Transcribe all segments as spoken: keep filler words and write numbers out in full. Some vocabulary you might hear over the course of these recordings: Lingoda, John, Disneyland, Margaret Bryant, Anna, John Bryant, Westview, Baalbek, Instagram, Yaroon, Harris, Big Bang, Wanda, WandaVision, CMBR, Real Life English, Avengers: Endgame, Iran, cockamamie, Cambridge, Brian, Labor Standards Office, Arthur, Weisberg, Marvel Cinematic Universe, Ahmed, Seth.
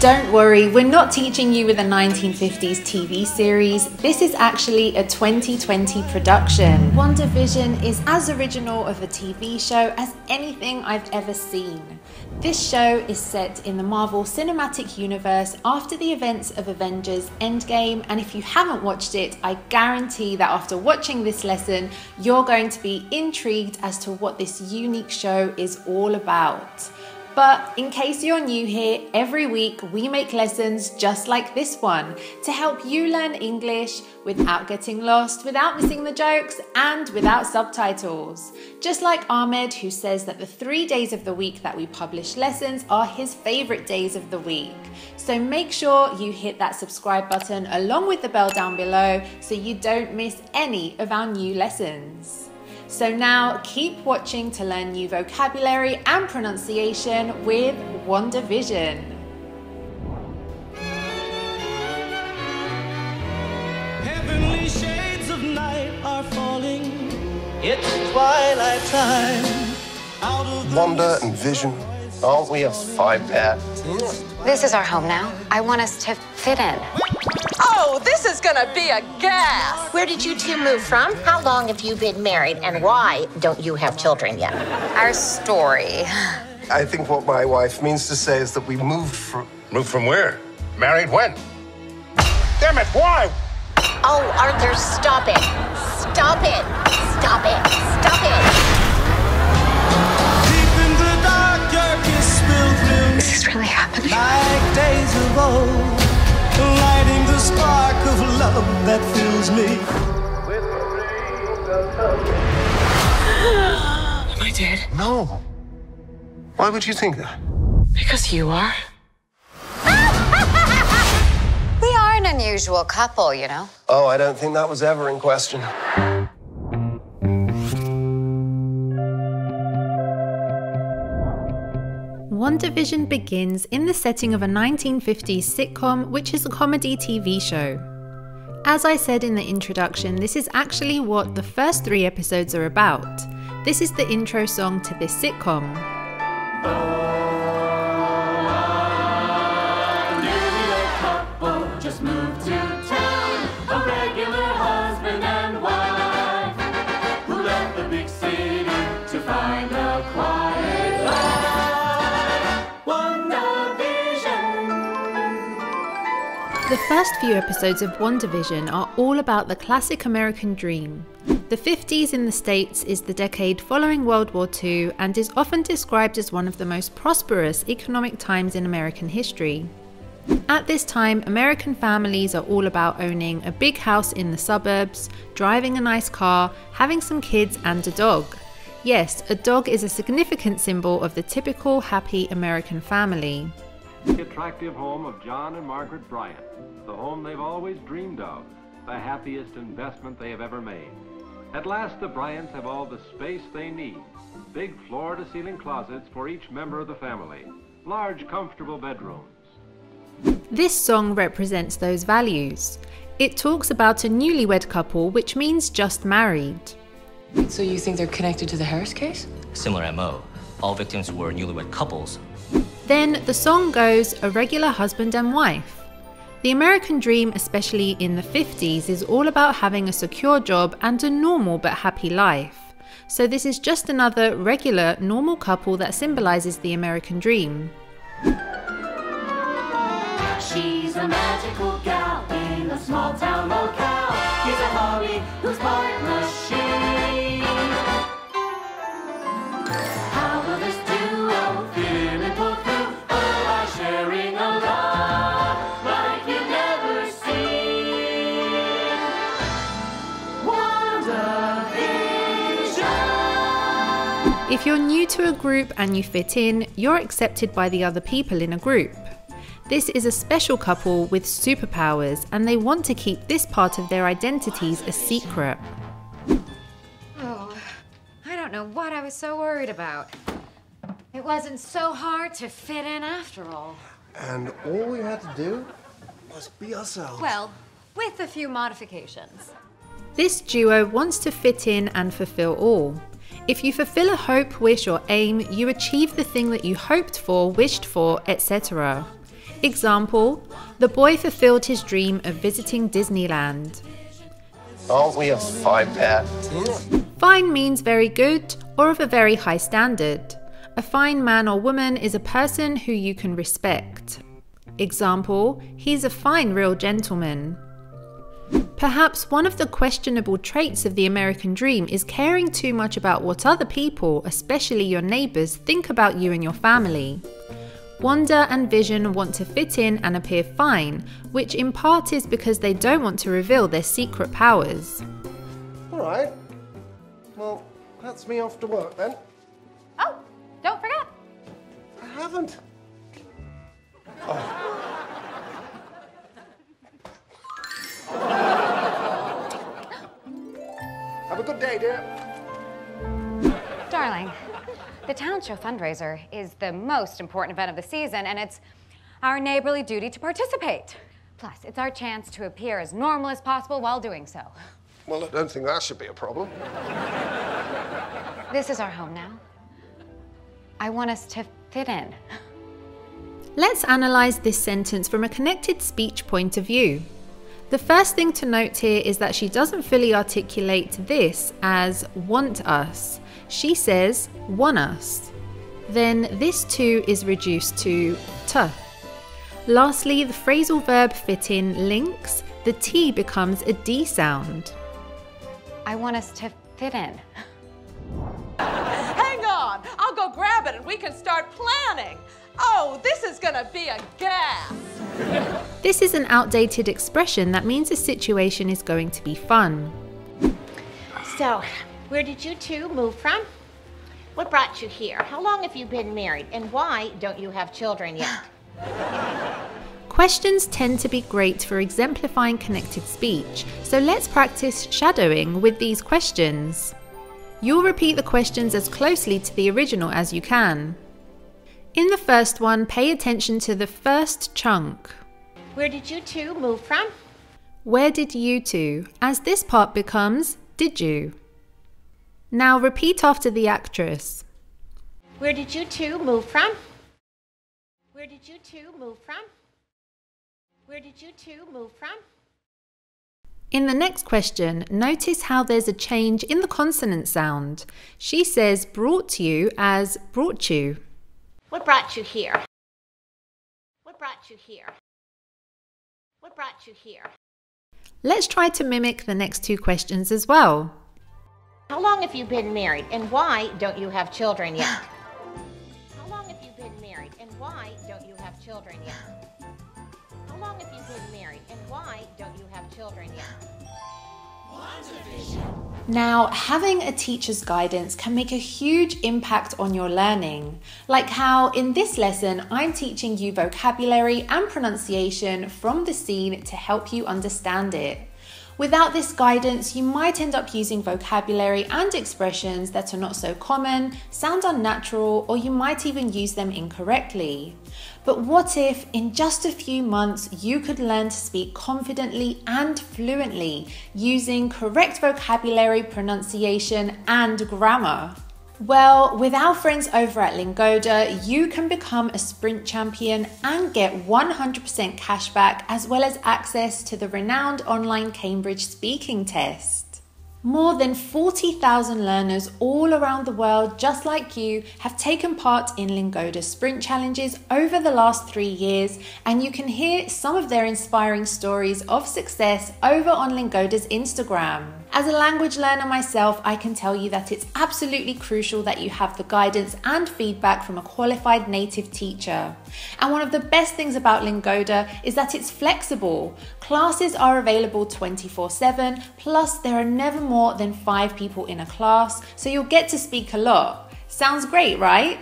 Don't worry, we're not teaching you with a nineteen fifties T V series. This is actually a twenty twenty production. WandaVision is as original of a T V show as anything I've ever seen. This show is set in the Marvel Cinematic Universe after the events of Avengers: Endgame, and if you haven't watched it, I guarantee that after watching this lesson, you're going to be intrigued as to what this unique show is all about. But in case you're new here, every week we make lessons just like this one to help you learn English without getting lost, without missing the jokes, and without subtitles. Just like Ahmed, who says that the three days of the week that we publish lessons are his favorite days of the week. So make sure you hit that subscribe button along with the bell down below so you don't miss any of our new lessons. So now keep watching to learn new vocabulary and pronunciation with WandaVision. Heavenly shades of night are falling. It's twilight time. Wanda and Vision, aren't we a five pair? This is our home now. I want us to fit in. Oh, this is gonna be a gas! Where did you two move from? How long have you been married, and why don't you have children yet? Our story. I think what my wife means to say is that we moved from... Moved from where? Married when? Damn it, why? Oh, Arthur, stop it. Stop it. Stop it. Stop it. Deep in the dark, your kiss will bloom. Is this really happening? Like days of old. Lighting the spark of love that fills me. Am I dead? No. Why would you think that? Because you are. We are an unusual couple, you know. Oh, I don't think that was ever in question. WandaVision begins in the setting of a nineteen fifties sitcom, which is a comedy T V show. As I said in the introduction, this is actually what the first three episodes are about. This is the intro song to this sitcom. The first few episodes of WandaVision are all about the classic American dream. The fifties in the States is the decade following World War Two and is often described as one of the most prosperous economic times in American history. At this time, American families are all about owning a big house in the suburbs, driving a nice car, having some kids and a dog. Yes, a dog is a significant symbol of the typical happy American family. The attractive home of John and Margaret Bryant, the home they've always dreamed of, the happiest investment they have ever made. At last, the Bryants have all the space they need. Big floor-to-ceiling closets for each member of the family. Large, comfortable bedrooms. This song represents those values. It talks about a newlywed couple, which means just married. So you think they're connected to the Harris case? Similar M O. All victims were newlywed couples. Then the song goes, a regular husband and wife. The American dream, especially in the fifties, is all about having a secure job and a normal but happy life. So this is just another regular, normal couple that symbolizes the American dream. She's a magical gal in a small town locale. He's a hobby who's part machine. How will If you're new to a group and you fit in, you're accepted by the other people in a group. This is a special couple with superpowers and they want to keep this part of their identities a secret. Oh, I don't know what I was so worried about. It wasn't so hard to fit in after all. And all we had to do was be ourselves. Well, with a few modifications. This duo wants to fit in and fulfill all. If you fulfill a hope, wish or aim, you achieve the thing that you hoped for, wished for, et cetera. Example, the boy fulfilled his dream of visiting Disneyland. Aren't we a fine pair? Fine means very good or of a very high standard. A fine man or woman is a person who you can respect. Example, he's a fine real gentleman. Perhaps one of the questionable traits of the American dream is caring too much about what other people, especially your neighbors, think about you and your family. Wanda and Vision want to fit in and appear fine, which in part is because they don't want to reveal their secret powers. Alright, well that's me off to work then. Oh, don't forget! I haven't! Oh. Have a good day, dear. Darling, the talent show fundraiser is the most important event of the season, and it's our neighborly duty to participate. Plus, it's our chance to appear as normal as possible while doing so. Well, I don't think that should be a problem. This is our home now. I want us to fit in. Let's analyze this sentence from a connected speech point of view. The first thing to note here is that she doesn't fully articulate this as want us. She says want us. Then this too is reduced to t. Lastly, the phrasal verb fit in links, the t becomes a d sound. I want us to fit in. Hang on, I'll go grab it and we can start planning. Oh, this is gonna be a gas. This is an outdated expression that means a situation is going to be fun. So, where did you two move from? What brought you here? How long have you been married? And why don't you have children yet? Questions tend to be great for exemplifying connected speech, so let's practice shadowing with these questions. You'll repeat the questions as closely to the original as you can. In the first one, pay attention to the first chunk. Where did you two move from? Where did you two, as this part becomes, did you? Now repeat after the actress. Where did you two move from? Where did you two move from? Where did you two move from? In the next question, notice how there's a change in the consonant sound. She says brought you as brought you. What brought you here? What brought you here? What brought you here? Let's try to mimic the next two questions as well. How long have you been married and why don't you have children yet? How long have you been married and why don't you have children yet? How long have you been married and why don't you have children yet? Now, having a teacher's guidance can make a huge impact on your learning, like how in this lesson I'm teaching you vocabulary and pronunciation from the scene to help you understand it. Without this guidance, you might end up using vocabulary and expressions that are not so common, sound unnatural, or you might even use them incorrectly. But what if, in just a few months, you could learn to speak confidently and fluently using correct vocabulary, pronunciation, and grammar? Well, with our friends over at Lingoda, you can become a sprint champion and get one hundred percent cashback as well as access to the renowned online Cambridge speaking test. More than forty thousand learners all around the world, just like you, have taken part in Lingoda sprint challenges over the last three years, and you can hear some of their inspiring stories of success over on Lingoda's Instagram. As a language learner myself, I can tell you that it's absolutely crucial that you have the guidance and feedback from a qualified native teacher. And one of the best things about Lingoda is that it's flexible. Classes are available twenty-four seven, plus there are never more than five people in a class, so you'll get to speak a lot. Sounds great, right?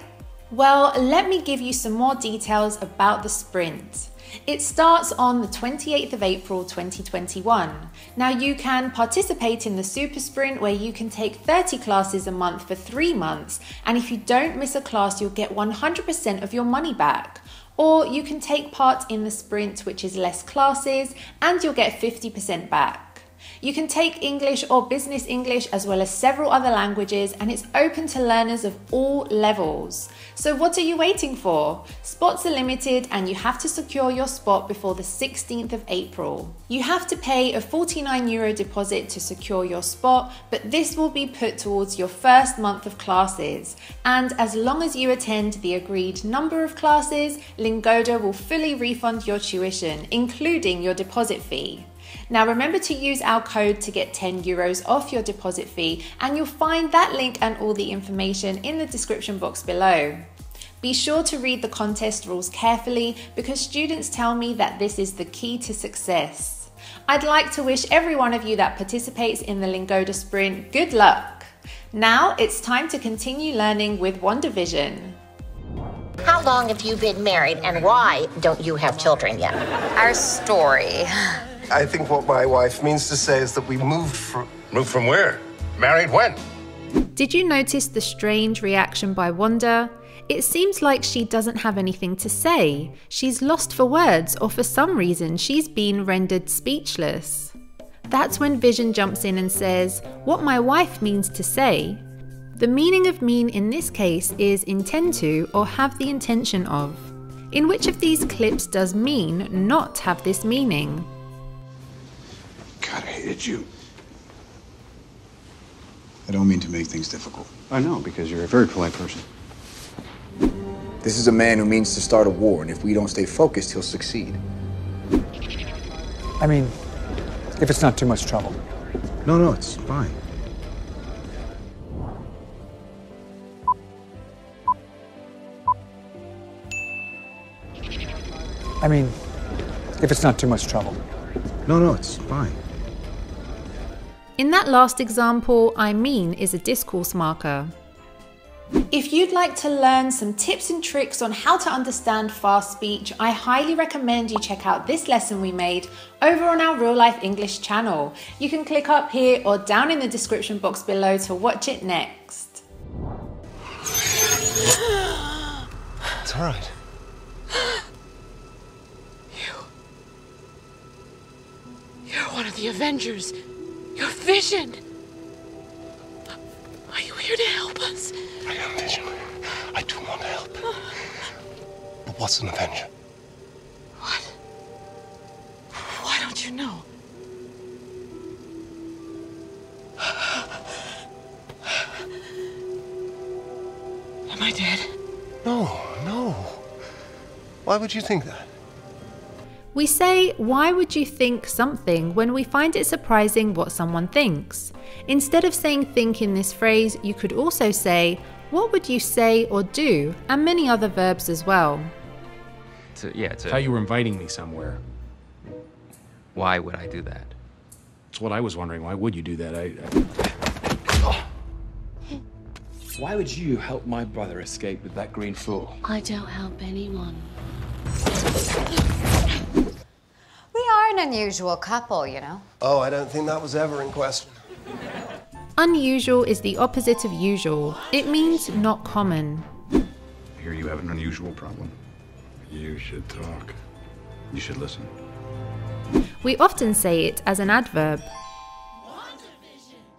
Well, let me give you some more details about the sprint. It starts on the twenty-eighth of April twenty twenty-one. Now you can participate in the Super Sprint where you can take thirty classes a month for three months, and if you don't miss a class you'll get one hundred percent of your money back. Or you can take part in the Sprint, which is less classes, and you'll get fifty percent back. You can take English or Business English as well as several other languages, and it's open to learners of all levels. So what are you waiting for? Spots are limited and you have to secure your spot before the sixteenth of April. You have to pay a forty-nine euro deposit to secure your spot, but this will be put towards your first month of classes. And as long as you attend the agreed number of classes, Lingoda will fully refund your tuition, including your deposit fee. Now remember to use our code to get ten euros off your deposit fee, and you'll find that link and all the information in the description box below. Be sure to read the contest rules carefully because students tell me that this is the key to success. I'd like to wish every one of you that participates in the Lingoda Sprint good luck. Now it's time to continue learning with WandaVision. How long have you been married and why don't you have children yet? Our story. I think what my wife means to say is that we moved from... Moved from where? Married when? Did you notice the strange reaction by Wanda? It seems like she doesn't have anything to say. She's lost for words, or for some reason she's been rendered speechless. That's when Vision jumps in and says, "What my wife means to say." The meaning of mean in this case is intend to or have the intention of. In which of these clips does mean not have this meaning? God, I hated you. I don't mean to make things difficult. I know, because you're a very polite person. This is a man who means to start a war, and if we don't stay focused, he'll succeed. I mean, if it's not too much trouble. No, no, it's fine. I mean, if it's not too much trouble. No, no, it's fine. In that last example, I mean is a discourse marker. If you'd like to learn some tips and tricks on how to understand fast speech, I highly recommend you check out this lesson we made over on our Real Life English channel. You can click up here or down in the description box below to watch it next. It's all right. You're one of the Avengers. You're Vision. Are you here to help us? I am Vision. I do want to help. But what's an Avenger? What? Why don't you know? Am I dead? No, no. Why would you think that? We say, why would you think something when we find it surprising what someone thinks? Instead of saying think in this phrase, you could also say, what would you say or do, and many other verbs as well. To, yeah, to... How you were inviting me somewhere. Why would I do that? That's what I was wondering, why would you do that? I, I... Oh. Why would you help my brother escape with that green fool? I don't help anyone. We are an unusual couple, you know. Oh, I don't think that was ever in question. Unusual is the opposite of usual. It means not common. I hear you have an unusual problem. You should talk. You should listen. We often say it as an adverb.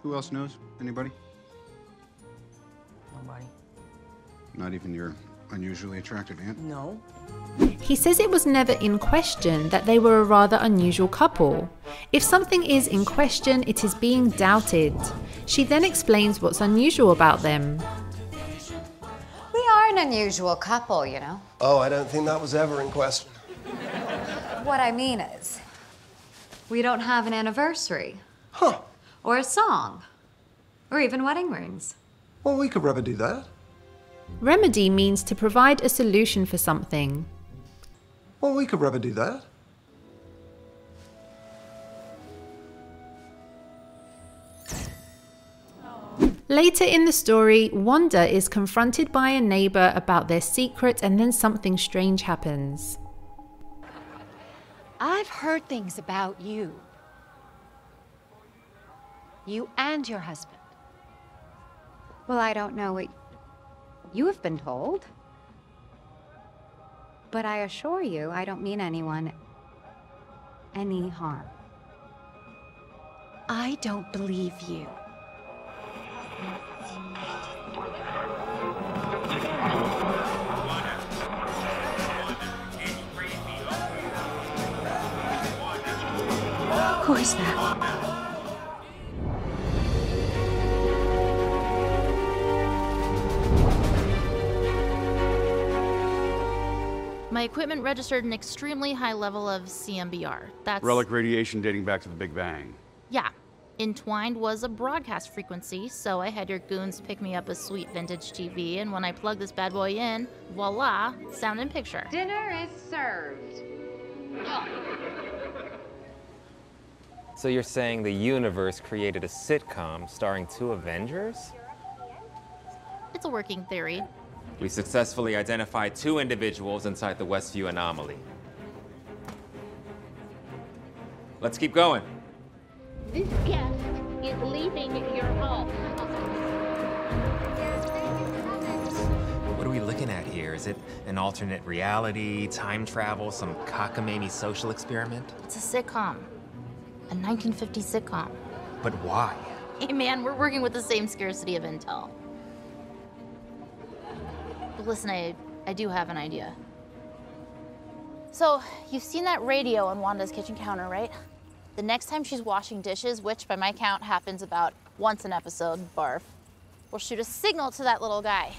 Who else knows? Anybody? Nobody. Not even your unusually attractive aunt? No. He says it was never in question that they were a rather unusual couple. If something is in question, it is being doubted. She then explains what's unusual about them. We are an unusual couple, you know. Oh, I don't think that was ever in question. What I mean is, we don't have an anniversary. Huh. Or a song. Or even wedding rings. Well, we could remedy that. Remedy means to provide a solution for something. Well, we could remedy that. Later in the story, Wanda is confronted by a neighbor about their secret, and then something strange happens. I've heard things about you. You and your husband. Well, I don't know what you have been told. But I assure you, I don't mean anyone any harm. I don't believe you. Who is that? My equipment registered an extremely high level of C M B R. That's relic radiation dating back to the Big Bang. Yeah. Entwined was a broadcast frequency, so I had your goons pick me up a sweet vintage T V, and when I plugged this bad boy in, voila, sound and picture. Dinner is served. So you're saying the universe created a sitcom starring two Avengers? It's a working theory. We successfully identified two individuals inside the Westview anomaly. Let's keep going. This guest is leaving your home. What are we looking at here? Is it an alternate reality, time travel, some cockamamie social experiment? It's a sitcom. A nineteen fifties sitcom. But why? Hey man, we're working with the same scarcity of intel. Listen, I, I do have an idea. So, you've seen that radio on Wanda's kitchen counter, right? The next time she's washing dishes, which by my count happens about once an episode, barf, we'll shoot a signal to that little guy.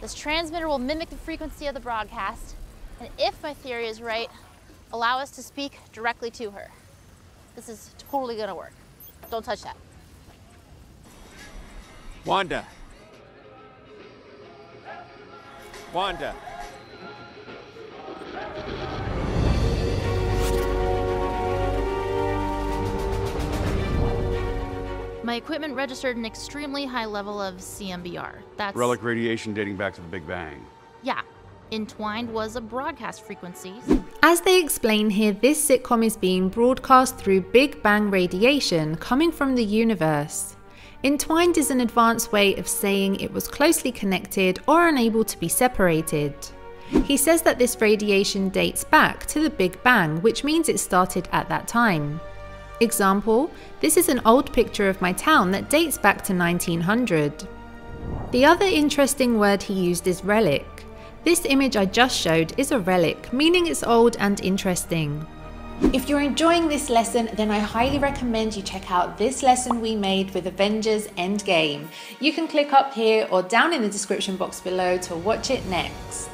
This transmitter will mimic the frequency of the broadcast, and if my theory is right, allow us to speak directly to her. This is totally gonna work. Don't touch that. Wanda. Wanda. My equipment registered an extremely high level of C M B R. That's relic radiation dating back to the Big Bang. Yeah. Entwined was a broadcast frequency. As they explain here, this sitcom is being broadcast through Big Bang radiation coming from the universe. Entwined is an advanced way of saying it was closely connected or unable to be separated. He says that this radiation dates back to the Big Bang, which means it started at that time. Example, this is an old picture of my town that dates back to nineteen hundred. The other interesting word he used is relic. This image I just showed is a relic, meaning it's old and interesting. If you're enjoying this lesson, then I highly recommend you check out this lesson we made with Avengers: Endgame. You can click up here or down in the description box below to watch it next.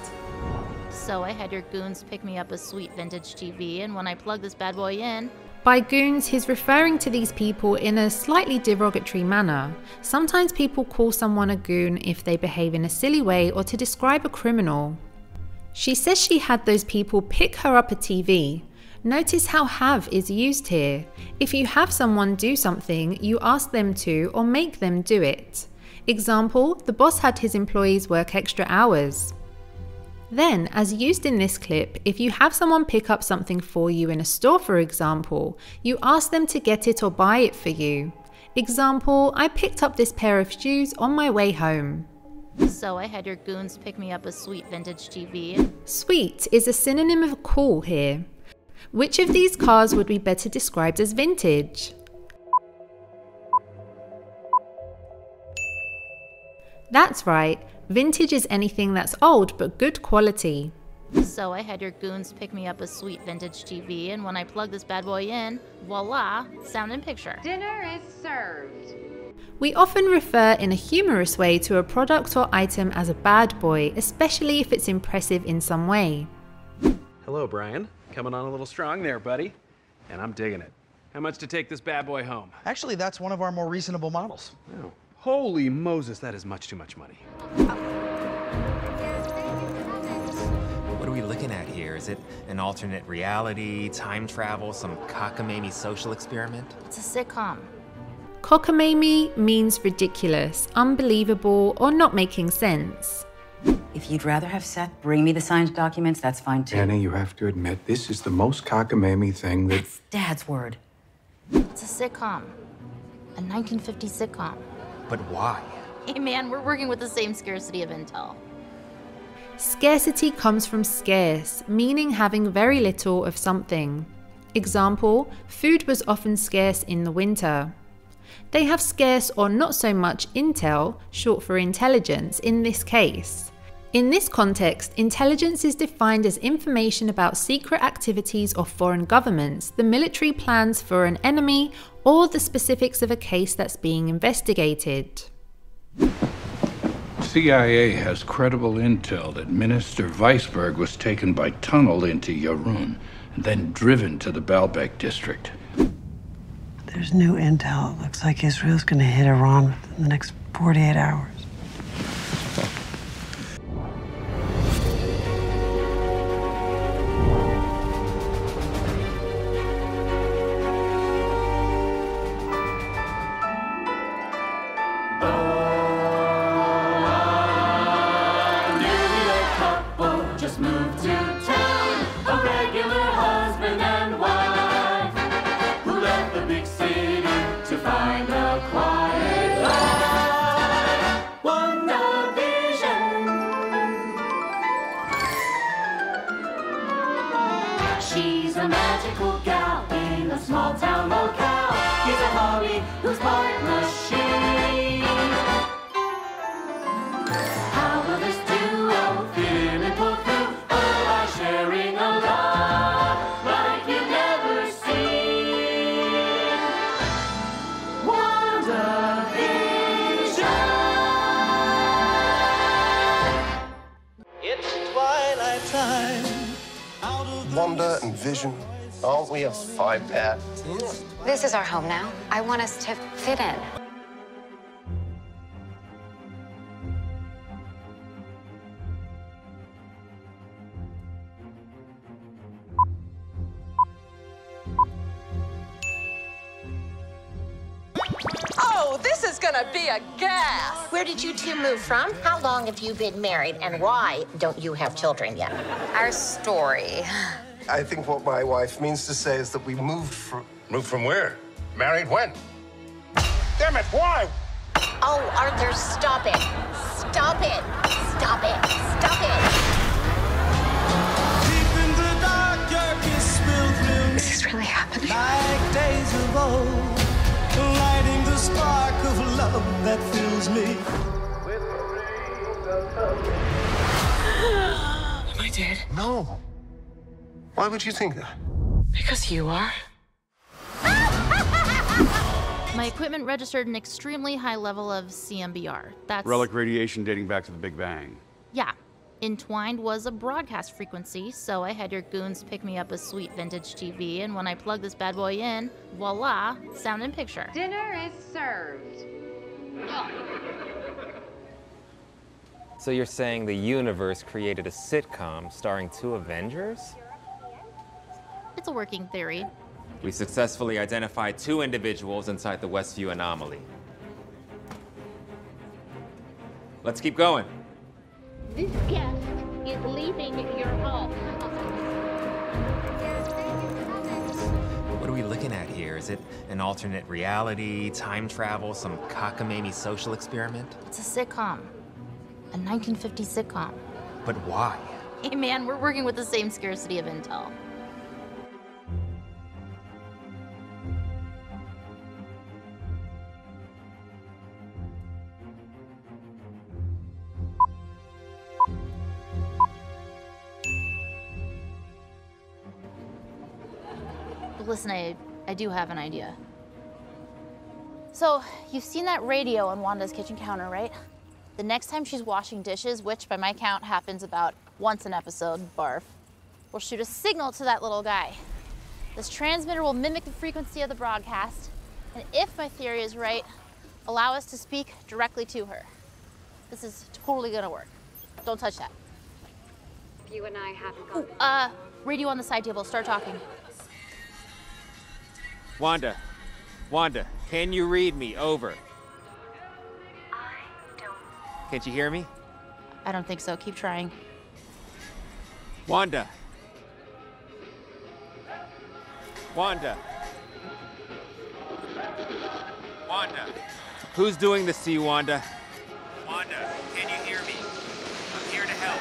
So I had your goons pick me up a sweet vintage T V, and when I plugged this bad boy in... By goons, he's referring to these people in a slightly derogatory manner. Sometimes people call someone a goon if they behave in a silly way or to describe a criminal. She says she had those people pick her up a T V. Notice how have is used here. If you have someone do something, you ask them to or make them do it. Example, the boss had his employees work extra hours. Then, as used in this clip, if you have someone pick up something for you in a store, for example, you ask them to get it or buy it for you. Example, I picked up this pair of shoes on my way home. So I had your goons pick me up a sweet vintage T V. Sweet is a synonym of cool here. Which of these cars would be better described as vintage? That's right, vintage is anything that's old but good quality. So I had your goons pick me up a sweet vintage T V, and when I plugged this bad boy in, voila, sound and picture. Dinner is served. We often refer in a humorous way to a product or item as a bad boy, especially if it's impressive in some way. Hello, Brian. Coming on a little strong there, buddy. And I'm digging it. How much to take this bad boy home? Actually, that's one of our more reasonable models. Oh. Holy Moses, that is much too much money. What are we looking at here? Is it an alternate reality, time travel, some cockamamie social experiment? It's a sitcom. Cockamamie means ridiculous, unbelievable, or not making sense. If you'd rather have Seth bring me the signed documents, that's fine too. Anna, you have to admit, this is the most cockamamie thing that... That's Dad's word. It's a sitcom. A nineteen fifties sitcom. But why? Hey man, we're working with the same scarcity of intel. Scarcity comes from scarce, meaning having very little of something. Example, food was often scarce in the winter. They have scarce or not so much intel, short for intelligence, in this case. In this context, intelligence is defined as information about secret activities of foreign governments, the military plans for an enemy, or the specifics of a case that's being investigated. C I A has credible intel that Minister Weisberg was taken by tunnel into Yaroon and then driven to the Baalbek district. There's new intel. It looks like Israel's gonna hit Iran within the next forty-eight hours. Wanda and Vision, aren't we a five pair? This is our home now. I want us to fit in. Oh, this is gonna be a gas! Where did you two move from? How long have you been married, and why don't you have children yet? Our story. I think what my wife means to say is that we moved from... Moved from where? Married when? Damn it, why? Oh, Arthur, stop it. Stop it. Stop it. Stop it. Deep in the dark, your kiss spilled blue. Is this really happening? Like days of old, lighting the spark of love that fills me. With the rays of love. Am I dead? No. Why would you think that? Because you are. My equipment registered an extremely high level of C M B R. That's... relic radiation dating back to the Big Bang. Yeah. Entwined was a broadcast frequency, so I had your goons pick me up a sweet vintage T V, and when I plugged this bad boy in, voila, sound and picture. Dinner is served. So you're saying the universe created a sitcom starring two Avengers? It's a working theory. We successfully identified two individuals inside the Westview anomaly. Let's keep going. This guest is leaving your home. What are we looking at here? Is it an alternate reality, time travel, some cockamamie social experiment? It's a sitcom. A nineteen fifties sitcom. But why? Hey man, we're working with the same scarcity of intel. Listen, I, I do have an idea. So, you've seen that radio on Wanda's kitchen counter, right? The next time she's washing dishes, which by my count happens about once an episode, barf, we'll shoot a signal to that little guy. This transmitter will mimic the frequency of the broadcast, and if my theory is right, allow us to speak directly to her. This is totally gonna work. Don't touch that. You and I haven't gone. Uh, radio on the side table, start talking. Wanda, Wanda, can you read me? Over. I don't... Can't you hear me? I don't think so. Keep trying. Wanda. Wanda. Wanda. Who's doing the C, Wanda? Wanda, can you hear me? I'm here to help.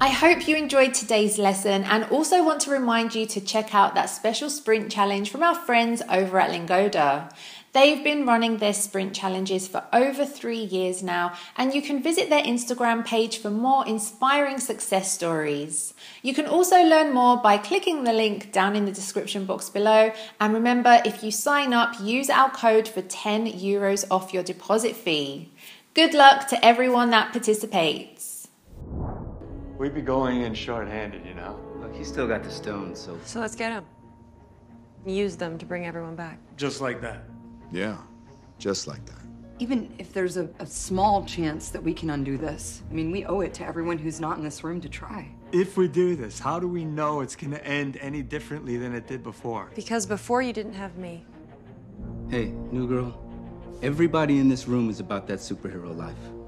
I hope you enjoyed today's lesson and also want to remind you to check out that special sprint challenge from our friends over at Lingoda. They've been running their sprint challenges for over three years now, and you can visit their Instagram page for more inspiring success stories. You can also learn more by clicking the link down in the description box below. And remember, if you sign up, use our code for ten euros off your deposit fee. Good luck to everyone that participates. We'd be going in short-handed, you know? Look, he's still got the stones, so... So let's get him. Use them to bring everyone back. Just like that. Yeah, just like that. Even if there's a, a small chance that we can undo this, I mean, we owe it to everyone who's not in this room to try. If we do this, how do we know it's gonna end any differently than it did before? Because before you didn't have me. Hey, new girl, everybody in this room is about that superhero life.